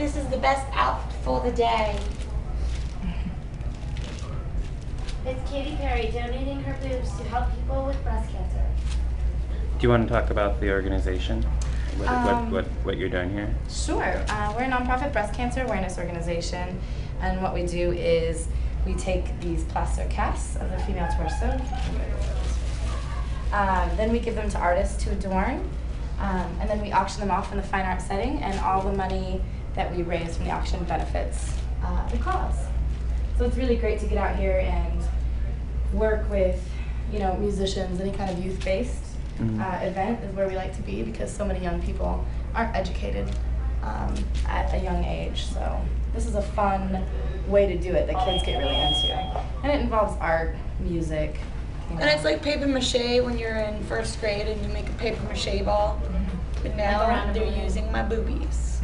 This is the best outfit for the day. It's Katy Perry donating her boobs to help people with breast cancer. Do you want to talk about the organization? What you're doing here? Sure. We're a nonprofit breast cancer awareness organization, and what we do is we take these plaster casts of the female torso, then we give them to artists to adorn, and then we auction them off in the fine art setting, and all the money that we raise from the auction benefits the cause. So it's really great to get out here and work with, musicians, any kind of youth-based event is where we like to be, because so many young people aren't educated at a young age. So this is a fun way to do it that kids get really into. And it involves art, music. And it's like papier-mâché when you're in first grade and you make a papier-mâché ball. But now they're using my boobies.